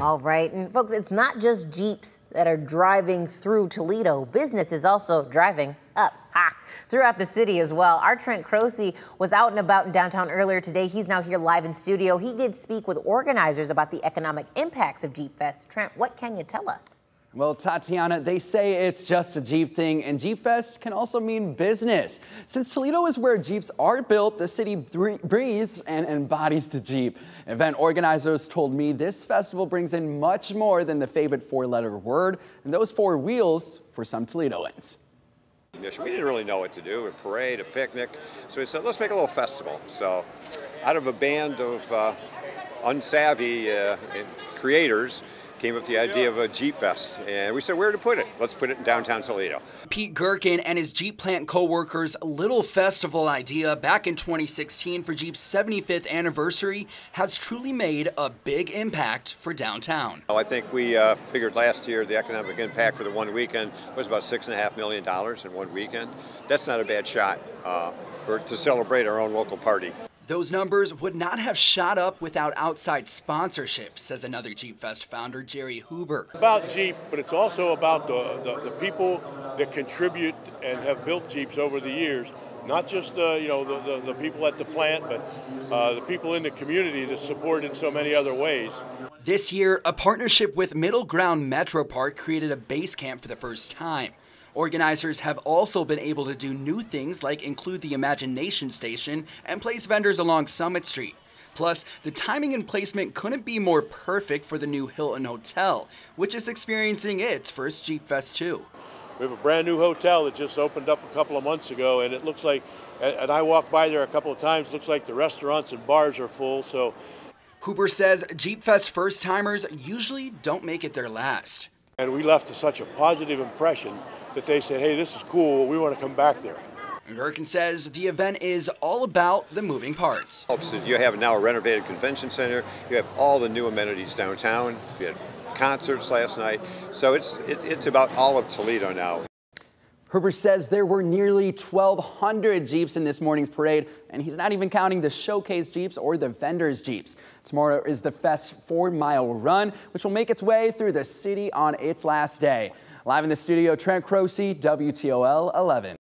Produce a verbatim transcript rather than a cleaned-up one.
All right. And folks, it's not just Jeeps that are driving through Toledo. Business is also driving up ah, throughout the city as well. Our Trent Croce was out and about in downtown earlier today. He's now here live in studio. He did speak with organizers about the economic impacts of Jeep Fest. Trent, what can you tell us? Well, Tatiana, they say it's just a Jeep thing, and Jeep Fest can also mean business. Since Toledo is where Jeeps are built, the city breathes and embodies the Jeep. Event organizers told me this festival brings in much more than the favorite four-letter word, and those four wheels for some Toledoans. We didn't really know what to do, a parade, a picnic, so we said, let's make a little festival. So out of a band of uh, unsavvy uh, creators, came up with the idea of a Jeep Fest, and we said, where to put it? Let's put it in downtown Toledo. Pete Gerken and his Jeep plant co-workers' little festival idea back in twenty sixteen for Jeep's seventy-fifth anniversary has truly made a big impact for downtown. Well, I think we uh, figured last year the economic impact for the one weekend was about six and a half million dollars in one weekend. That's not a bad shot uh, for to celebrate our own local party. Those numbers would not have shot up without outside sponsorship, says another Jeep Fest founder, Jerry Huber. It's about Jeep, but it's also about the, the, the people that contribute and have built Jeeps over the years. Not just the, you know, the, the, the people at the plant, but uh, the people in the community that support in so many other ways. This year, a partnership with Middle Ground Metro Park created a base camp for the first time. Organizers have also been able to do new things like include the Imagination Station and place vendors along Summit Street. Plus, the timing and placement couldn't be more perfect for the new Hilton Hotel, which is experiencing its first Jeep Fest too. We have a brand new hotel that just opened up a couple of months ago, and it looks like, and I walked by there a couple of times, looks like the restaurants and bars are full. So Huber says Jeep Fest first-timers usually don't make it their last. And we left such a positive impression that they said, hey, this is cool, we want to come back there. Gerken says the event is all about the moving parts. You have now a renovated convention center, you have all the new amenities downtown, you had concerts last night, so it's, it, it's about all of Toledo now. Huber says there were nearly twelve hundred Jeeps in this morning's parade, and he's not even counting the showcase Jeeps or the vendors' Jeeps. Tomorrow is the Fest's four-mile run, which will make its way through the city on its last day. Live in the studio, Trent Croce, W T O L eleven.